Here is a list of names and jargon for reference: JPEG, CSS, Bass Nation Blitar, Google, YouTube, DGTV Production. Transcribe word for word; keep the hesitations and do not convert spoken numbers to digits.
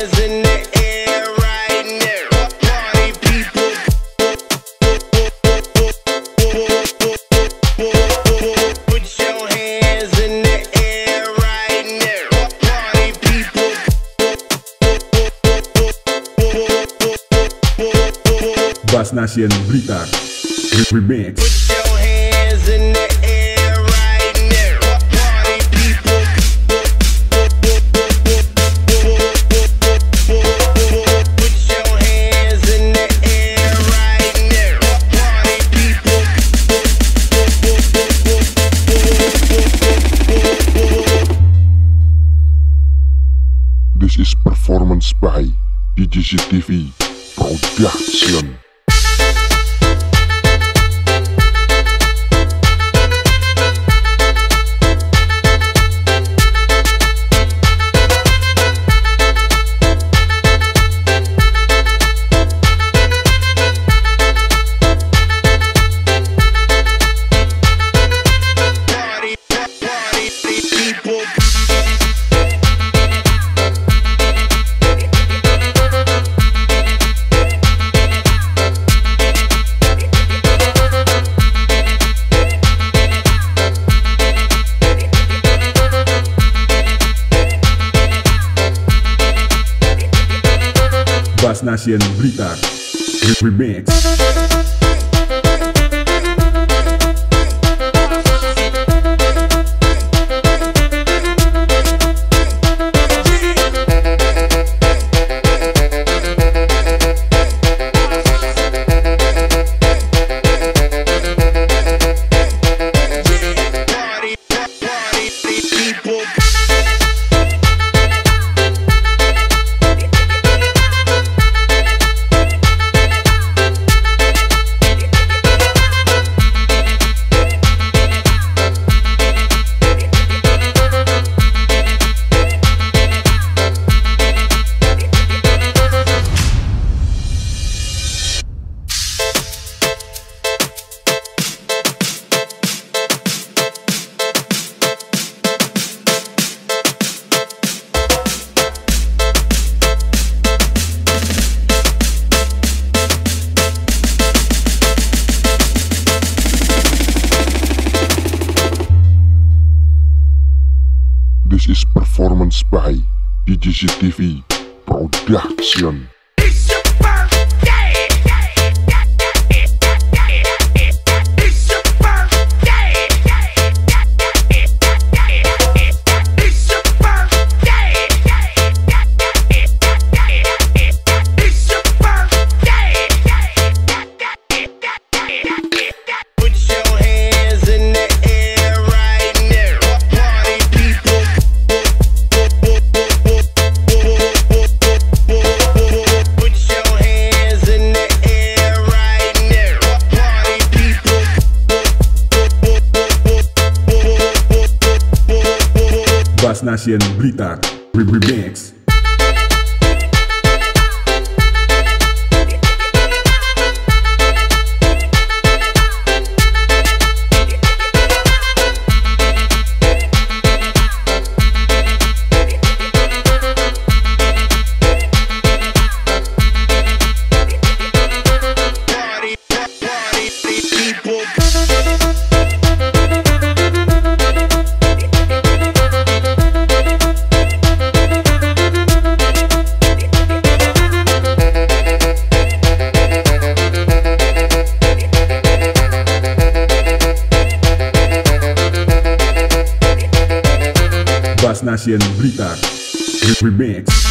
hands in the air right now. Party people. Put your hands in the air right now. Party people. Bass Nation Blitar Remix. Put your hands in the air right now. Party people. Put your hands in the air right now. Party people. This is performance by D G T V Production. Bass Nation Blitar Remix. This is performance by D G T V Production. Bass Nation Blitar Remix. Bass Nation Blitar Remix.